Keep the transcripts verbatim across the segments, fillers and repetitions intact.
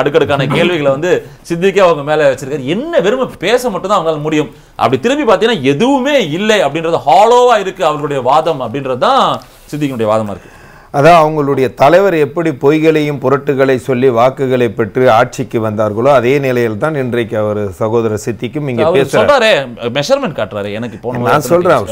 அடுக்கடுக்கான கேள்விகளை வந்து சித்திக்கே அவங்க மேல வச்சிருக்காரு. என்ன வெறுமை பேச மட்டும் தான் அவங்களால முடியும். அப்படி திரும்பி பார்த்தீங்கன்னா எதுவுமே இல்லை அப்படின்றது ஹாலோவா இருக்கு அவர்களுடைய வாதம். அப்படின்றது தான் சித்திக்கினுடைய வாதமா இருக்கு. அதான் அவங்களுடைய தலைவர் எப்படி பொய்களையும் புரட்டுகளை சொல்லி வாக்குகளை பெற்று ஆட்சிக்கு வந்தார்களோ அதே நிலையில் தான் இன்றைக்கு அவர் சகோதர சித்திக்கும் இங்க பேசுறாரு. மெஷர்மென்ட் காட்டுறாரு. எனக்கு போன நான் சொல்றேன்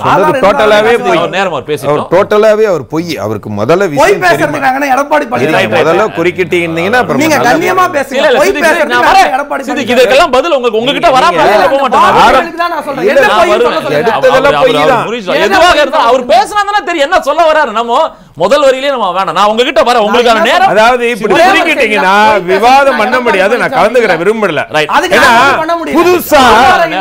டோட்டலாவே பொய். நேர்மார் பேசிட்டோம். டோட்டலாவே அவர் பொய். அவருக்கு முதல்ல விஷயம் தெரியுமா? எடப்பாடி பழனிசாமி முதல்ல குறிக்கிட்டீங்க இருந்தீங்கன்னா நீங்க கண்ணியமா பேசுங்க. பொய் பேசுறதுனால எடப்பாடி சித்திக்கு இதெல்லாம் பதில் உங்களுக்கு உங்ககிட்ட வராம போக மாட்டாங்க. உங்களுக்கு தான் நான் சொல்றேன். என்ன பொய்? எடுத்ததெல்லாம் பொய் தான். எதுவாக இருந்தா அவர் பேசுனா தான தெரியும் என்ன சொல்ல வராரு. நம்ம முதல் வரியிலே நம்ம வேணாம் நான் உங்ககிட்ட வர உங்களுக்கான நேரம். அதாவது இப்படி திருக்கிட்டீங்கன்னா விவாதம் பண்ண முடியாது. நான் கலந்துக்கிற விரும்பல. புதுசா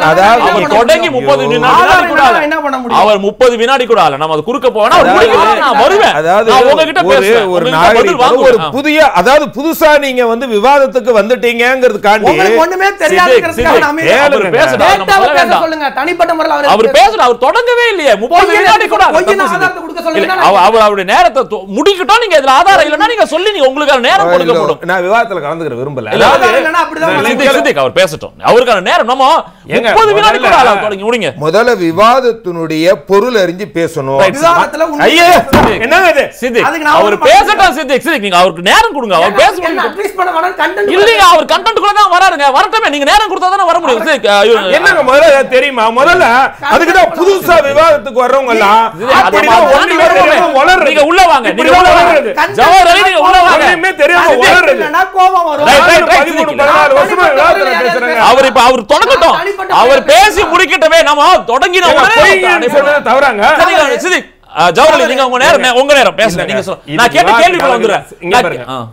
அதாவது தொடங்கி முப்பது வினாடி கூட என்ன பண்ண முடியும்? அவர் முப்பது வினாடி கூட ஆல நம்ம அது குறுக்க போவேனா நான் வருவேன். அதாவது உங்ககிட்ட பேச ஒரு நாகரிகம் ஒரு புதிய அதாவது புதுசா நீங்க வந்து விவாதத்துக்கு வந்துட்டீங்கங்கிறது காண்டி உங்களுக்கு ஒண்ணுமே தெரியாதுங்கறதுக்காக நாம பேசலாம் சொல்லுங்க. தனிப்பட்ட முறையில் அவர் அவர் பேசல. அவர் தொடங்கவே இல்லையே. முப்பது வினாடி கூட ஆதாரத்தை கொடுக்க சொல்லுங்க. அவர் அவருடைய நேரத்தை முடிக்கட்டும். நீங்க இதுல ஆதாரம் இல்லனா நீங்க சொல்லி நீங்க உங்களுக்கு நேரம் கொடுக்க போறோம். நான் விவாதத்துல கலந்துக்கிற விரும்பல. இல்லனா அப்படிதான் அவர் பேசட்டும். அவர்கான நேரம் நம்ம முப்பது வினாடி கூட ஆல தொடங்கி முடிங்க. முதல்ல விவாதத்தினுடைய பொருள் அறிஞ்சு பேசணும். ஐயே என்னங்க இது சித்தி? அவர் பேசட்டும் சித்தி. சித்தி நீங்க அவருக்கு நேரம் கொடுங்க. அவர் பேசணும். அட்லீஸ்ட் பண்ண வேணாம். கண்டென்ட் இல்லங்க. அவர் கண்டென்ட் கூட தான் வராருங்க. வரட்டமே. நீங்க நேரம் கொடுத்தா தான வர முடியும். என்னங்க முதல்ல தெரியுமா? முதல்ல அதுக்கு தான் புதுசா விவாதத்துக்கு வர்றவங்க எல்லாம் அப்படிதான் ஒண்ணுமே நீங்க உள்ள வாங்க. நீங்க உள்ள வாங்க. ஜவஹர்லால் நீங்க உள்ள வாங்க. ஒண்ணுமே தெரியாம வரறதுனா கோபம் வரும். பதிமூன்று பதினாறு வருஷமா விவாதத்துல பேசுறாங்க. அவர் இப்ப அவர் தொடங்கட்டும். அவர் பேசி முடிக்கட்டவே. நாம தொடங்கின உடனே சொன்னது தவறாங்க. சித்தி ஜவஹர்லால் நீங்க உங்க நேரம் உங்க நேரம் பேசுங்க. நீங்க சொல்லுங்க. நான் கேட்ட கேள்விக்குள்ள வந்துறேன்.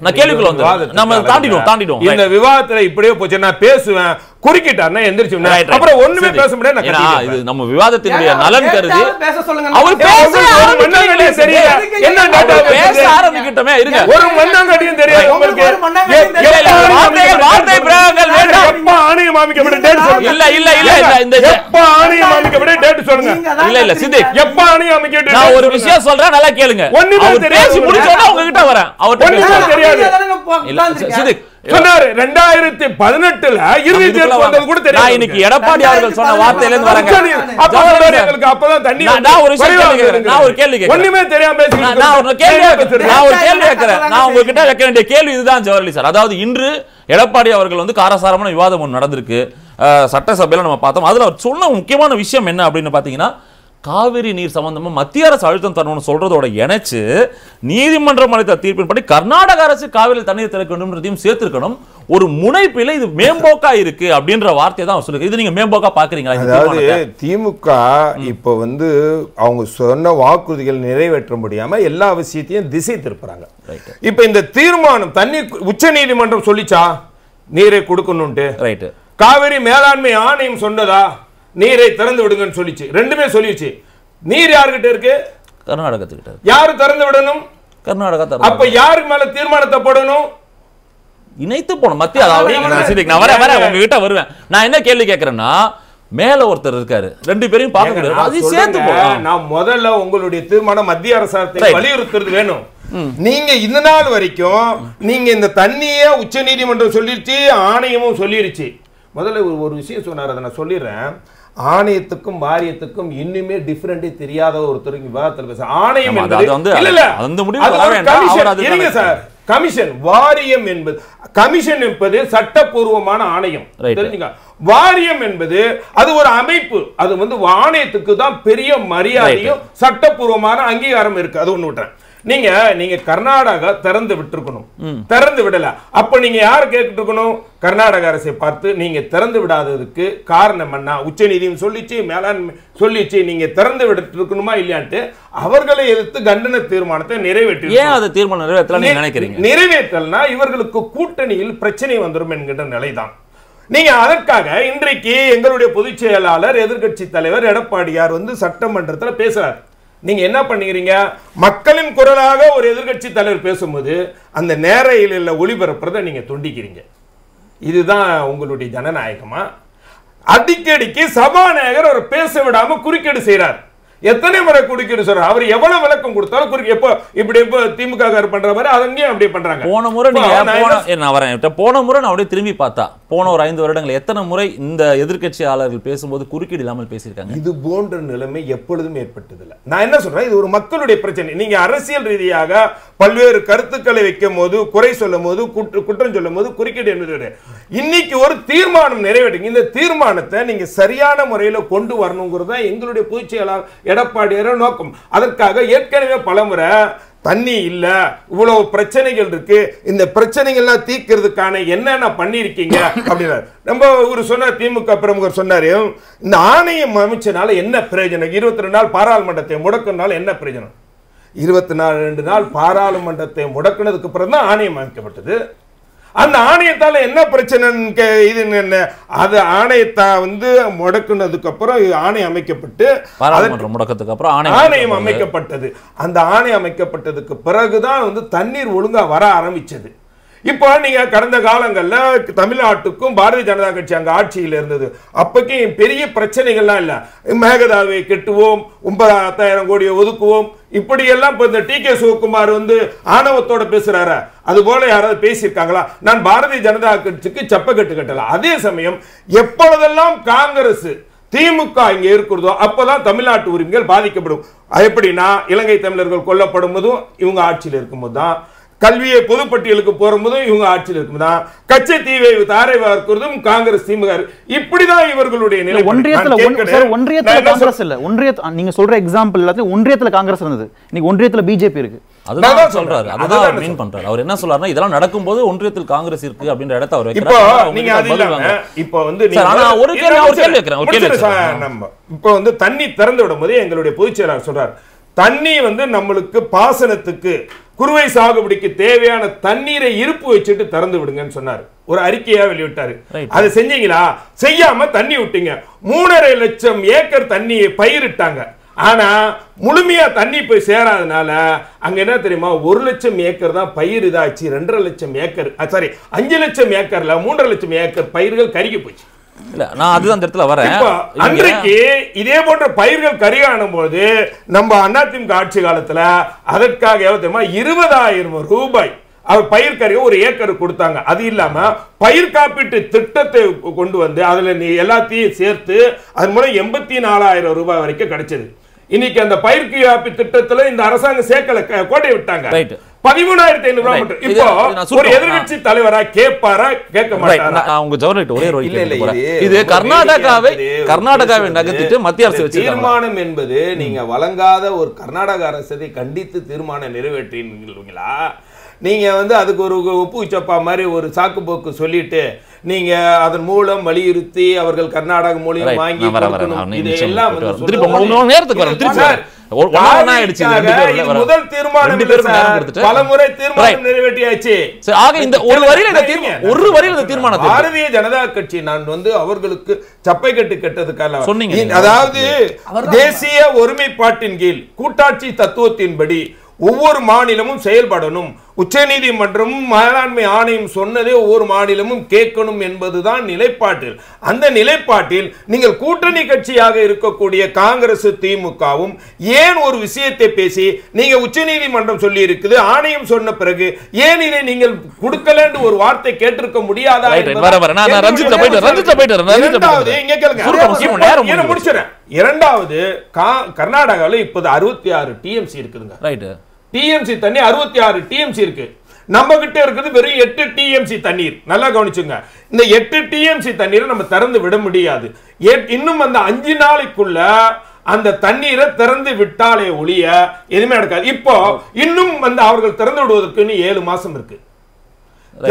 நான் கேள்விக்குள்ள வந்துறேன். நாம தாண்டிடுவோம் தாண்டிடுவோம் இந்த விவாதத்துல இப்படியே போச்சு. நான் பேசுவேன் குறிக்கிட்டார்னா எந்திரச்சும்னா அப்புறம் ஒண்ணுமே பேச முடியாது. நான் கண்டிப்பா இது நம்ம விவாதத்தினுடைய நலன் கருதி பேச சொல்லுங்க. அவர் பேச மண்ணங்கடியே சரியா என்ன டாட்டா பேச ஆரம்பிக்கிட்டமே இருங்க. ஒரு மண்ணங்கடியும் தெரியாது உங்களுக்கு. வார்த்தை வார்த்தை பிரயோகங்கள் வேண்டாம். எப்ப ஆணிய மாமிக்கு விட டேட் சொல்லுங்க. இல்ல இல்ல இல்ல இந்த எப்ப ஆணிய மாமிக்கு விட டேட் சொல்லுங்க. இல்ல இல்ல சித்தி எப்ப ஆணிய மாமிக்கு டேட்? நான் ஒரு விஷயம் சொல்றேன் நல்லா கேளுங்க. ஒண்ணுமே பேசி முடிச்சோம்னா உங்க கிட்ட வரேன். அவர் ஒண்ணுமே தெரியாது சித்தி சொன்னாரு. இரண்டாயிரத்து பதினெட்டுல இறுதி தேர்வு வந்தது கூட தெரியாது. நான் இன்னைக்கு எடப்பாடி அவர்கள் சொன்ன வார்த்தையில இருந்து வரேன். அப்போங்களுக்கு அப்பதான் தண்ணி. நான் ஒரு கேள்வி நான் ஒரு கேள்வி கேக்குறேன். ஒண்ணுமே தெரியாம பேசுறீங்க. நான் ஒரு கேள்வி கேக்குறேன். நான் ஒரு கேள்வி கேக்குறேன். நான் உங்ககிட்ட கேட்க வேண்டிய கேள்வி இதுதான் ஜவஹர்லால் சார். அதாவது இன்று எடப்பாடி அவர்கள் வந்து காரசாரமான விவாதம் ஒன்று நடந்திருக்கு சட்டசபையில. நம்ம பார்த்தோம். அதுல அவர் சொன்ன முக்கியமான விஷயம் என்ன அப்படின்னு பாத்தீங்கன்னா காவிரி நீர் சம்பந்தமா மத்திய அரசு அழுத்தம் தரணும்னு சொல்றதோட இணைச்சு நீதிமன்றம் அளித்த தீர்ப்பின்படி கர்நாடக அரசு காவிரியில் தண்ணீர் திறக்க வேண்டும் சேர்த்திருக்கணும். ஒரு முனைப்பில இது மேம்போக்கா இருக்கு அப்படின்ற வார்த்தை தான் சொல்லுங்க. இது நீங்க மேம்போக்கா பாக்குறீங்களா? அதாவது திமுக இப்ப வந்து அவங்க சொன்ன வாக்குறுதிகள் நிறைவேற்ற முடியாம எல்லா விஷயத்தையும் திசை திருப்புறாங்க. இப்ப இந்த தீர்மானம் தண்ணி உச்ச நீதிமன்றம் சொல்லிச்சா நீரை கொடுக்கணும்ட்டு? ரைட். காவிரி மேலாண்மை ஆணையம் சொன்னதா நீரை திறந்து விடுங்கன்னு சொல்லிச்சு. ரெண்டுமே சொல்லிச்சு. நீர் யார்கிட்ட இருக்கு? கர்நாடகத்துக்கிட்ட இருக்கு. யாரு திறந்து விடணும்? கர்நாடகா திறந்து. அப்ப யாருக்கு மேல தீர்மானத்தை போடணும்? இணைத்து போணும் மத்திய. அதாவது நான் வர வர உங்ககிட்ட வருவேன். நான் என்ன கேள்வி கேட்கறேன்னா மேல ஒருத்தர் இருக்காரு. ரெண்டு பேரையும் பார்க்க முடியாது. அது சேர்த்து போலாம். நான் முதல்ல உங்களுடைய தீர்மானம் மத்திய அரசாங்கத்தை வலியுறுத்துறது வேணும். நீங்க இந்த நாள் வரைக்கும் நீங்க இந்த தண்ணியை உச்ச நீதிமன்றம் சொல்லிருச்சு ஆணையமும் சொல்லிருச்சு. முதல்ல ஒரு விஷயம் சொன்னார் அதை நான் சொல்லிடுறேன். ஆணையத்துக்கும் வாரியத்துக்கும் இன்னுமே டிஃபரெண்டே தெரியாத ஒருத்தர் விவாதத்தில் பேச ஆணையம் என்பது சார் கமிஷன். வாரியம் என்பது கமிஷன் என்பது சட்டபூர்வமான ஆணையம். தெரிஞ்சுங்க. வாரியம் என்பது அது ஒரு அமைப்பு. அது வந்து ஆணையத்துக்கு தான் பெரிய மரியாதையும் சட்டபூர்வமான அங்கீகாரம் இருக்கு. அது ஒண்ணு விட்டுறேன். நீங்க நீங்க கர்நாடகா திறந்து விட்டுருக்கணும். திறந்து விடல. அப்ப நீங்க யாரு கேட்டு இருக்கணும்? கர்நாடக அரசை பார்த்து நீங்க திறந்து விடாததுக்கு காரணம் என்ன? உச்ச நீதியும் சொல்லிச்சு மேலாண்மை சொல்லிச்சு. நீங்க திறந்து விட்டு இருக்கணுமா இல்லையான்ட்டு அவர்களை எதிர்த்து கண்டன தீர்மானத்தை நிறைவேற்றி. ஏன் அதை தீர்மானம் நிறைவேற்றலாம் நீங்க நினைக்கிறீங்க? நிறைவேற்றலனா இவர்களுக்கு கூட்டணியில் பிரச்சனை வந்துடும் என்கின்ற நிலைதான். நீங்க அதற்காக இன்றைக்கு எங்களுடைய பொதுச் செயலாளர் எதிர்கட்சி தலைவர் எடப்பாடியார் வந்து சட்டமன்றத்தில் பேசுறாரு. நீங்க என்ன பண்ணுகிறீங்க? மக்களின் குரலாக ஒரு எதிர்கட்சி தலைவர் பேசும்போது அந்த நேரையில ஒளிபரப்புறதை நீங்க துண்டிக்கிறீங்க. இதுதான் உங்களுடைய ஜனநாயகமா? அடிக்கடிக்கு சபாநாயகர் அவர் பேச விடாம குறுக்கீடு செய்யறார். எத்தனை முறை குடிக்குன்னு சொல்றாரு. அவர் எவ்வளவு விளக்கம் கொடுத்தாலும் குறுக்கு எப்போ இப்படி எப்போ திமுக கார் பண்ற மாதிரி அதங்கேயும் அப்படியே பண்றாங்க. போன முறை நான் வரேன், போன முறை நான் அப்படியே திரும்பி பார்த்தா போன ஒரு ஐந்து வருடங்கள் எத்தனை முறை இந்த எதிர்க்கட்சியாளர்கள் பேசும்போது குறுக்கீடு இல்லாமல் பேசியிருக்காங்க. இது போன்ற நிலைமை எப்பொழுதும் ஏற்பட்டதில்லை. நான் என்ன சொல்றேன், இது ஒரு மக்களுடைய பிரச்சனை. நீங்க அரசியல் ரீதியாக பல்வேறு கருத்துக்களை வைக்கும் போது, குறை சொல்லும் போது, குற்றம் சொல்லும் போது குறுக்கீடு என்பது இன்னைக்கு ஒரு தீர்மானம் நிறைவேற்றுங்க. இந்த தீர்மானத்தை நீங்க சரியான முறையில் கொண்டு வரணுங்கிறது தான் எங்களுடைய பொதுச் செயலாளர் எடப்பாடியார நோக்கம். அதற்காக ஏற்கனவே பலமுறை தண்ணி இல்ல, இவ்வளவு பிரச்சனைகள் இருக்கு, இந்த பிரச்சனைகள்லாம் தீர்க்கிறதுக்கான என்னென்ன பண்ணிருக்கீங்க அப்படின்னா நம்ம ஒரு சொன்ன திமுக பிரமுகர் சொன்னாரு, இந்த ஆணையம் அமைச்சனால என்ன பிரயோஜனம், இருபத்தி ரெண்டு நாள் பாராளுமன்றத்தை முடக்கினால என்ன பிரயோஜனம். இருபத்தி நாலு ரெண்டு நாள் பாராளுமன்றத்தை முடக்கினதுக்கு அப்புறம் தான் ஆணையம் அமைக்கப்பட்டது. அந்த ஆணையத்தால் என்ன பிரச்சனைன்னு இது என்ன, அது ஆணையத்தை வந்து முடக்குனதுக்கு அப்புறம் ஆணையம் அமைக்கப்பட்டு முடக்கத்துக்கு அப்புறம் ஆணையம் அமைக்கப்பட்டது. அந்த ஆணையம் அமைக்கப்பட்டதுக்கு பிறகுதான் வந்து தண்ணீர் ஒழுங்கா வர ஆரம்பிச்சது. இப்போ நீங்க கடந்த காலங்களில் தமிழ்நாட்டுக்கும் பாரதிய ஜனதா கட்சி அங்கே ஆட்சியில் இருந்தது, அப்போக்கும் பெரிய பிரச்சனைகள்லாம் இல்லை. மேகதாவை கெட்டுவோம், ஒன்பதாயிரம் கோடியை ஒதுக்குவோம், இப்படியெல்லாம் இப்போ இந்த டி கே சிவகுமார் வந்து ஆணவத்தோட பேசுறாரு, அதுபோல யாராவது பேசியிருக்காங்களா? நான் பாரதிய ஜனதா கட்சிக்கு செப்பக்கட்டு கட்டலாம். அதே சமயம் எப்பொழுதெல்லாம் காங்கிரஸ் திமுக இங்கே இருக்கிறதோ அப்போதான் தமிழ்நாட்டு உரிமைகள் பாதிக்கப்படும். எப்படின்னா இலங்கை தமிழர்கள் கொல்லப்படும் போதும் இவங்க ஆட்சியில் இருக்கும்போது தான், கல்வியை பொதுப்பட்டியலுக்கு போகும்போதும் இவங்க ஆட்சியில் இருக்குதா, கச்சை தீவை தாரை வார்க்கிறதும் காங்கிரஸ் திமுக. இப்படிதான் இவர்களுடைய நிலை. ஒன்றியத்தில் ஒன்றியத்தில் காங்கிரஸ் இல்ல, ஒன்றிய நீங்க சொல்ற எக்ஸாம்பிள் எல்லாத்தையும் ஒன்றியத்தில் காங்கிரஸ் இருந்தது, இன்னைக்கு ஒன்றியத்தில் பிஜேபி இருக்கு. அதுதான் சொல்றாரு, அதுதான் மீன் பண்றாரு. அவர் என்ன சொல்றாருன்னா இதெல்லாம் நடக்கும்போது ஒன்றியத்தில் காங்கிரஸ் இருக்கு அப்படின்ற இடத்த அவர் வைக்கிறார். இப்போ நீங்க அதிலாங்க இப்போ வந்து நான் ஒரு கேள்வி ஒரு கேள்வி வைக்கிறேன், ஒரு கேள்வி நம்ம இப்போ வந்து தண்ணி திறந்து விடும்போது எங்களுடைய பொதுச் செயலாளர் சொல்றாரு, தண்ணி வந்து நம்மளுக்கு பாசனத்துக்கு குறுவை சாகுபடிக்கு தேவையான தண்ணீரை இருப்பு வச்சுட்டு திறந்து விடுங்கன்னு சொன்னார், ஒரு அறிக்கையா வெளியிட்டாரு. அதை செஞ்சீங்களா? செய்யாம தண்ணி விட்டீங்க. மூணரை லட்சம் ஏக்கர் தண்ணியை பயிரிட்டாங்க, ஆனா முழுமையா தண்ணி போய் சேராதனால அங்க என்ன தெரியுமா, ஒரு லட்சம் ஏக்கர் தான் பயிர் இதாச்சு, ரெண்டரை லட்சம் ஏக்கர் சாரி அஞ்சு லட்சம் ஏக்கர்ல மூன்றரை லட்சம் ஏக்கர் பயிர்கள் கருகி போச்சு. இதே போன்ற பயிர்கள் கரிகாணும் போது நம்ம அதிமுக ஆட்சி காலத்துல அதற்காக இருபதாயிரம் ரூபாய் பயிர் கறிய ஒரு ஏக்கர் கொடுத்தாங்க. அது இல்லாம பயிர் காப்பீட்டு திட்டத்தை கொண்டு வந்து அதுல எல்லாத்தையும் சேர்த்து அது மூலம் எண்பத்தி நாலாயிரம் ரூபாய் வரைக்கும் கிடைச்சது. இன்னைக்கு அந்த பயிர் காப்பீட்டு திட்டத்துல இந்த அரசாங்கம் சேர்க்கல, கோட்டை விட்டாங்க. தீர்மானம் என்பது நீங்க வழங்காத ஒரு கர்நாடக அரசை கண்டித்து தீர்மானம் நிறைவேற்றினீங்களா? நீங்க வந்து அதுக்கு ஒரு உப்பு சப்பா மாதிரி ஒரு சாக்கு போக்கு சொல்லிட்டு நீங்க அதன் மூலம் வலியுறுத்தி அவர்கள் கர்நாடக மூலியம் வாங்கி பாரதிய ஜனதா கட்சி நான் வந்து அவர்களுக்கு சப்பை கட்டு கட்டதுக்காக சொன்னீங்க. அதாவது தேசிய ஒருமைப்பாட்டின் கீழ் கூட்டாட்சி தத்துவத்தின்படி ஒவ்வொரு மாநிலமும் செயல்படணும், உச்ச நீதிமன்றமும் மேலாண்மை ஆணையம் சொன்னதே ஒவ்வொரு மாநிலமும் கேட்கணும் என்பதுதான் நிலைப்பாட்டில். அந்த நிலைப்பாட்டில் நீங்கள் கூட்டணி கட்சியாக இருக்கக்கூடிய காங்கிரஸ் திமுகவும் ஏன் ஒரு விஷயத்தை பேசி நீங்க உச்ச நீதிமன்றம் சொல்லி இருக்குது, ஆணையம் சொன்ன பிறகு ஏன் இதை நீங்கள் கொடுக்கலன்னு ஒரு வார்த்தை கேட்டிருக்க முடியாதா? இரண்டாவது, கர்நாடகாவில் இப்போது அறுபத்தி ஆறு டிஎம்சி இருக்குதுங்க. ரைட், டிஎம்சி தண்ணி அறுபத்தி ஆறு டிஎம்சி இருக்கு, நம்ம கிட்ட இருக்குது வெறும் எட்டு டிஎம்சி தண்ணீர். நல்லா கவனிச்சுங்க, இந்த எட்டு டிஎம்சி தண்ணீரை நம்ம திறந்து விட முடியாது. இன்னும் அந்த அஞ்சு நாளைக்குள்ள அந்த தண்ணீரை திறந்து விட்டாலே ஒழிய எதுவுமே நடக்காது. இப்போ இன்னும் வந்து அவர்கள் திறந்து விடுவதற்கு இன்னும் ஏழு மாசம் இருக்கு,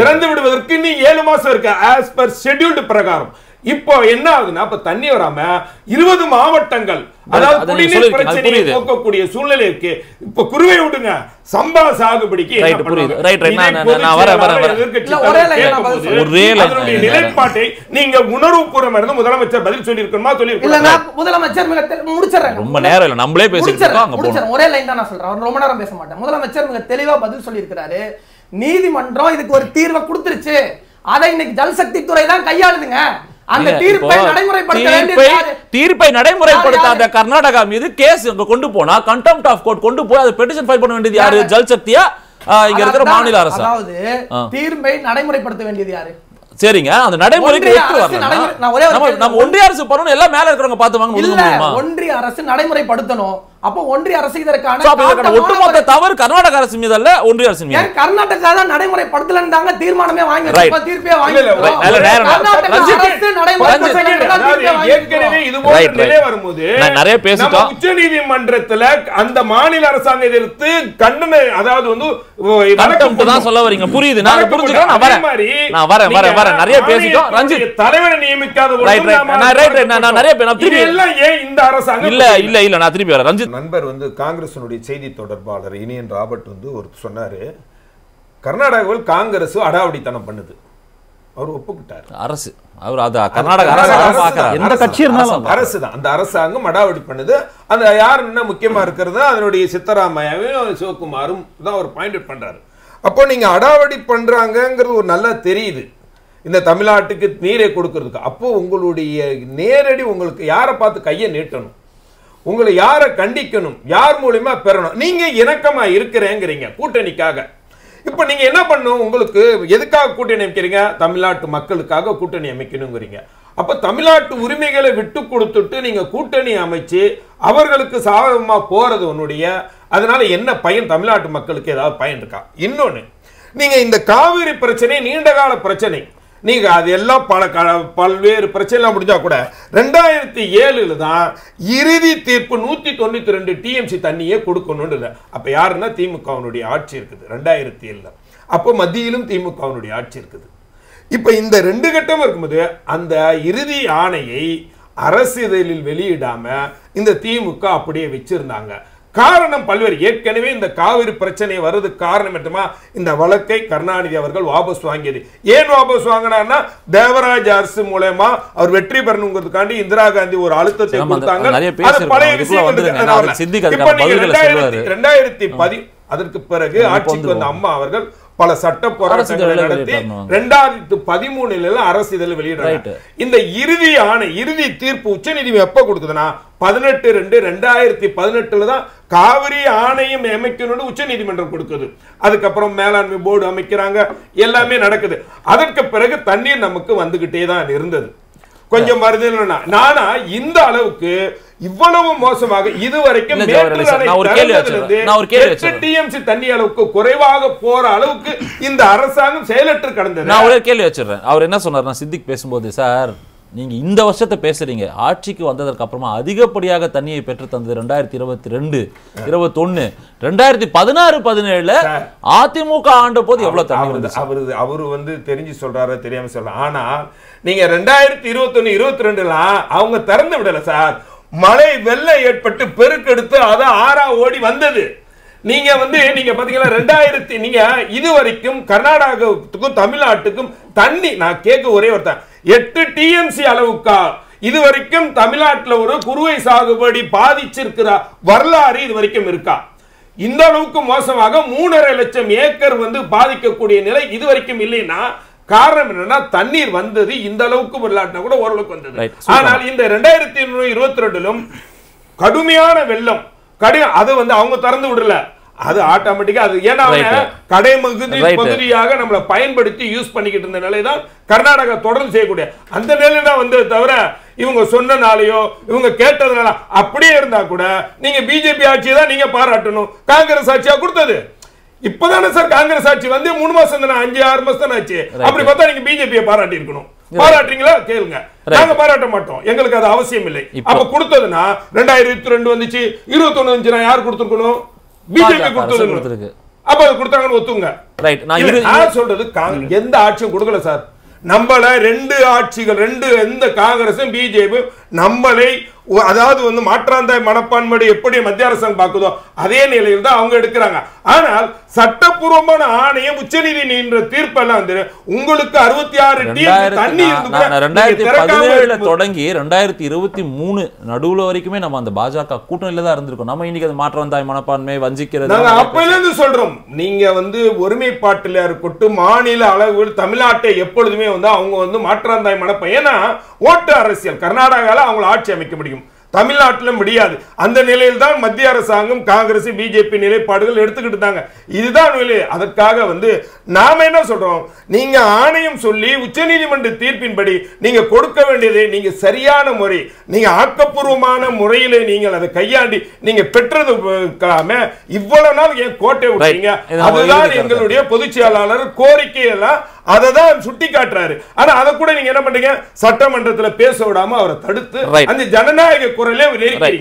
திறந்து விடுவதற்கு இன்னும் ஏழு மாசம் இருக்கு ஆஸ் பர் ஷெட்யூல்டு பிரகாரம். இப்போ என்ன ஆகுதுன்னா, இப்ப தண்ணி வராம இருபது மாவட்டங்கள் அதாவது குடிநீர் பிரச்சனையை போக்கக்கூடிய சூழ்நிலை இருக்கு. இப்ப குறுவை விடுங்க, சம்பா சாகுபடிக்கு நிலைப்பாட்டை நீங்க உணர்வு பூர்வம் இருந்து முதலமைச்சர் பதில் சொல்லி இருக்கணுமா? சொல்லி முதலமைச்சர் முடிச்சிடறேன், ரொம்ப நேரம் இல்ல, நம்மளே பேசிக்கிறோம். ஒரே லைன் தான் நான் சொல்றேன், ரொம்ப நேரம் பேச மாட்டேன். முதலமைச்சர் மிக தெளிவா பதில் சொல்லி இருக்கிறாரு, நீதிமன்றம் இதுக்கு ஒரு தீர்வை கொடுத்துருச்சு, அதை இன்னைக்கு ஜல்சக்தி துறை தான் கையாளுதுங்க, அந்த தீர்ப்பை நடைமுறைப்படுத்த வேண்டியது யாரு? தீர்ப்பை நடைமுறைப்படுத்தாத கர்நாடகா மீது கேஸ் கொண்டு போனா கண்டெம்ப்ட் ஆஃப் கோர்ட் கொண்டு போய் அது பெட்டிஷன் ஃபைல் பண்ண வேண்டியது யாரு? ஜல்சக்தியா இங்க இருக்கிற மாநில அரசு. அதாவது தீர்ப்பை நடைமுறைப்படுத்த வேண்டியது யாரு? சரிங்க, அந்த நடைமுறைக்கு எட்டு வரணும். நம்ம ஒன்றிய அரசு பண்ணணும், எல்லாம் மேல இருக்கறவங்க பார்த்து வாங்க முடியுமா? ஒன்றிய அரசு நடைமுறைப்படுத்தணும். அப்போ ஒன்றிய அரசு இதற்கான ஒட்டுமொத்த தவறு கர்நாடக அரசு மீது அல்ல, ஒன்றிய அரசு மீது. கர்நாடகா தான் நடைமுறைப்படுத்தலன்றாங்க, தீர்மானமே வாங்கி இப்ப தீர்ப்பே வாங்கி இல்ல இல்ல நேரா ஏற்கனவே இது போன்ற நிலை வரும்போது நான் நிறைய பேசிட்டோம். உச்சநீதிமன்றத்துல அந்த மாநில அரசாங்க எதிர்த்து கண்டன, அதாவது வந்து கண்டம்ட்டு தான் சொல்ல வரீங்க, புரியுது? நான் புரிஞ்சுக்கிறேன், நான் வரேன் நான் வரேன் வரேன் வரேன் நிறைய பேசிட்டோம். ரஞ்சித் தலைவனை நியமிக்காத ஒண்ணு நான் ரைட் ரைட் நான் நிறைய பேசி நான் திருப்பி இல்ல ஏ இந்த அரசாங்க இல்ல இல்ல இல்ல நான் திருப்பி வரேன். ரஞ்சித் நண்பர் வந்து காங்கிரஸினுடைய செய்தி தொடர்பாளர் இனியன் ராபர்ட் வந்து ஒரு சொன்னாரு, கர்நாடகாவில் காங்கிரஸ் அடாவடித்தனம் பண்ணுது. அவர் ஒப்புக்கிட்டார், அரசு அவர் அது கர்நாடக அரசு பார்க்கறாரு, எந்த கட்சி இருந்தாலும் அரசு தான், அந்த அரசாங்கம் அடாவடி பண்ணுது. அந்த யார் என்ன முக்கியமா இருக்கிறது? அதனுடைய சித்தராமையாவையும் சிவகுமாரும் தான் ஒரு பாயிண்ட் அவுட் பண்றாரு. அப்போ நீங்க அடாவடி பண்றாங்கிறது ஒரு நல்லா தெரியுது, இந்த தமிழ்நாட்டுக்கு நீரை கொடுக்கறதுக்கு. அப்போ உங்களுடைய நேரடி உங்களுக்கு யாரை பார்த்து கையை நீட்டணும், உங்களை யாரை கண்டிக்கணும், யார் மூலமா பெறணும். நீங்க இணக்கமா இருக்கிறேங்கிறீங்க கூட்டணிக்காக. இப்போ நீங்க என்ன பண்ணணும், உங்களுக்கு எதுக்காக கூட்டணி அமைக்கிறீங்க? தமிழ்நாட்டு மக்களுக்காக கூட்டணி அமைக்கணுங்கிறீங்க. அப்போ தமிழ்நாட்டு உரிமைகளை விட்டு கொடுத்துட்டு நீங்க கூட்டணி அமைச்சு அவர்களுக்கு சாதகமா போறது உன்னுடைய, அதனால என்ன பயன்? தமிழ்நாட்டு மக்களுக்கு ஏதாவது பயன் இருக்கா? இன்னொன்று, நீங்க இந்த காவிரி பிரச்சனை நீண்டகால பிரச்சனை, நீங்க அதெல்லாம் பல பல்வேறு பிரச்சனைலாம் முடிஞ்சா கூட ரெண்டாயிரத்தி ஏழுல தான் இறுதி தீர்ப்பு நூத்தி தொண்ணூத்தி ரெண்டு டிஎம்சி தண்ணியே கொடுக்கணும்னு. அப்ப யாருன்னா திமுகவுடைய ஆட்சி இருக்குது ரெண்டாயிரத்தி ஏழுல. அப்போ மத்தியிலும் திமுகவுடைய ஆட்சி இருக்குது. இப்ப இந்த ரெண்டு கட்டம் இருக்கும்போது அந்த இறுதி ஆணையை அரசிதழில் வெளியிடாம இந்த திமுக அப்படியே வச்சிருந்தாங்க. காரணம் பல்வேறு, ஏற்கனவே இந்த காவிரி பிரச்சனை வருது காரணம் என்னமா, இந்த வழக்கை கருணாநிதி அவர்கள் வாபஸ் வாங்கியது. ஏன் வாபஸ் வாங்கினார்னா தேவராஜ் அரசு மூலமா அவர் வெற்றி பெறணுங்கிறதுக்காண்டி இந்திரா காந்தி ஒரு அழுத்தத்தை கொடுத்தாங்க. அது பழைய விஷயம். ரெண்டாயிரத்தி பதி அதற்கு பிறகு ஆட்சிக்கு வந்த அம்மா அவர்கள் பல சட்ட போராட்டங்களை நடத்தி ரெண்டாயிரத்து பதிமூணுல அரசு இதழ் வெளியிடுறாங்க. இந்த இறுதி ஆணை இறுதி தீர்ப்பு உச்ச நீதிமன்றம் எப்ப கொடுக்குதுன்னா பதினெட்டு ரெண்டு ரெண்டாயிரத்தி பதினெட்டுல தான் காவிரி ஆணையம் அமைக்கணும்னு உச்ச நீதிமன்றம் கொடுக்குது. அதுக்கப்புறம் மேலாண்மை போர்டு அமைக்கிறாங்க, எல்லாமே நடக்குது. அதற்கு பிறகு தண்ணீர் நமக்கு வந்துகிட்டே தான் இருந்தது. கொஞ்சம் மருதுன்னா நானா இந்த அளவுக்கு இவ்வளவு மோசமாக இதுவரைக்கும் டிஎம்சி தண்ணி அளவுக்கு குறைவாக போற அளவுக்கு இந்த அரசாங்கம் செயலற்று கடந்தது. நான் ஒரு கேள்வி வச்சிடுறேன். அவர் என்ன சொன்னார், சித்திக் பேசும்போது, சார் நீங்க இந்த வருஷத்தை பேசுறீங்க, ஆட்சிக்கு வந்ததற்கு அப்புறமா அதிகப்படியாக தண்ணியை பெற்று தந்தது ரெண்டாயிரத்தி இருபத்தி ரெண்டு இருபத்தி ஒன்னு ரெண்டாயிரத்தி பதினாறு பதினேழுல அதிமுக ஆண்ட போது எவ்வளவு தண்ணி இருந்தது? அவரு அவரு வந்து தெரிஞ்சு சொல்றாரு, தெரியாம சொல்றாரு. ஆனா நீங்க ரெண்டாயிரத்தி இருபத்தி ஒன்னு இருபத்தி ரெண்டுல அவங்க திறந்து விடல சார், மழை வெள்ளம் ஏற்பட்டு பெருக்கெடுத்து அதை ஆறா ஓடி வந்தது. நீங்க வந்து நீங்க பாத்தீங்கன்னா ரெண்டாயிரத்தி நீங்க இது வரைக்கும் கர்நாடகத்துக்கும் தமிழ்நாட்டுக்கும் தண்ணி நான் கேட்க ஒரே ஒருத்தன் எட்டு டிஎம்சி அளவுக்கா இது வரைக்கும் தமிழ்நாட்டில் ஒரு குறுவை சாகுபடி பாதிச்சிருக்கிற வரலாறு இது வரைக்கும் இருக்கா? இந்த அளவுக்கு மோசமாக மூணரை லட்சம் ஏக்கர் வந்து பாதிக்கக்கூடிய நிலை இது வரைக்கும் இல்லைன்னா காரணம் என்னன்னா தண்ணீர் வந்தது இந்த அளவுக்கு வரலாற்றினா கூட ஓரளவுக்கு வந்தது. ஆனால் இந்த ரெண்டாயிரத்தி இருபத்தி ரெண்டுலும் கடுமையான வெள்ளம் கடு அது வந்து அவங்க திறந்து விடல, அது ஆட்டோமேட்டிக்கா அது ஏன்னா கடை மிகுதி பகுதியாக நம்மளை பயன்படுத்தி யூஸ் பண்ணிக்கிட்டு இருந்த நிலை தான் கர்நாடகா தொடர்ந்து செய்யக்கூடிய அந்த நிலை தான் வந்து. தவிர இவங்க சொன்னனாலையோ இவங்க கேட்டதுனால அப்படியே இருந்தா கூட நீங்க பிஜேபி ஆட்சியை தான் நீங்க பாராட்டணும், காங்கிரஸ் ஆட்சியா கொடுத்தது இப்பதானே சார். காங்கிரஸ் ஆட்சி வந்து மூணு மாசம் தானே, அஞ்சு ஆறு மாசம் தானே ஆச்சு. அப்படி பார்த்தா நீங்க பிஜேபியை பாராட்டி இருக்கணும். பாராட்டுறீங்களா? கேளுங்க, நாங்க பாராட்ட மாட்டோம், எங்களுக்கு அது அவசியம் இல்லை. அப்ப கொடுத்ததுன்னா ரெண்டாயிரத்தி இருபத்தி ரெண்டு வந்துச்சு, இருபத்தி ஒண்ணு வந்துச்சு, நான் யார் கொடுத்துருக்கணும்? பிஜேபி கொடுத்தது. அப்ப அது கொடுத்தாங்கன்னு ஒத்துங்க. நான் சொல்றது எந்த ஆட்சியும் கொடுக்கல சார், நம்மள ரெண்டு ஆட்சிகள் ரெண்டு எந்த காங்கிரஸும் பிஜேபியும் நம்மளை அதாவது வந்து மாற்றாந்தாய் மனப்பான்மையை எப்படி மத்திய அரசாங்கம் பாக்குதோ அதே நிலையில் தான் அவங்க எடுக்கிறாங்க. ஆனால் சட்டப்பூர்வமான ஆணையம் உச்சநீதிமன்ற தீர்ப்பெல்லாம் வந்து உங்களுக்கு அறுபத்தி ஆறு தண்ணி ரெண்டாயிரத்தி தொடங்கி ரெண்டாயிரத்தி இருபத்தி மூணு நடுவுல வரைக்குமே நம்ம அந்த பாஜக கூட்டணியில தான் இருந்திருக்கோம். நம்ம இன்னைக்கு அது மாற்றாந்தாய் மனப்பான்மை வஞ்சிக்கிறது. அப்பல இருந்து சொல்றோம், நீங்க வந்து ஒருமைப்பாட்டில் இருக்கட்டும் மாநில அளவில் தமிழ்நாட்டை எப்பொழுதுமே வந்து அவங்க வந்து மாற்றாந்தாய் மனப்பா ஏன்னா ஓட்டு அரசியல் கர்நாடகாவில் அவங்களை ஆட்சி அமைக்க முடியும், தமிழ்நாட்டிலும் முடியாது. அந்த நிலையில் தான் மத்திய அரசாங்கம் காங்கிரஸ் பிஜேபி நிலைப்பாடுகள் எடுத்துக்கிட்டு தாங்க. இதுதான் நிலை. அதற்காக வந்து நாம என்ன சொல்றோம், நீங்க ஆணையம் சொல்லி உச்சநீதிமன்ற தீர்ப்பின்படி நீங்க கொடுக்க வேண்டியதை நீங்க சரியான முறை நீங்க ஆக்கப்பூர்வமான முறையில நீங்கள் அதை கையாண்டி நீங்க பெற்றது இவ்வளவு நாள் என் கோட்டை விட்டீங்க. அதுதான் எங்களுடைய பொதுச் செயலாளர் கோரிக்கையெல்லாம் அதை தான் சுட்டி காட்டுறாரு. ஆனா அதை கூட நீங்க என்ன பண்றீங்க, சட்டமன்றத்தில் பேச விடாம அவரை தடுத்து அந்த ஜனநாயக குரலே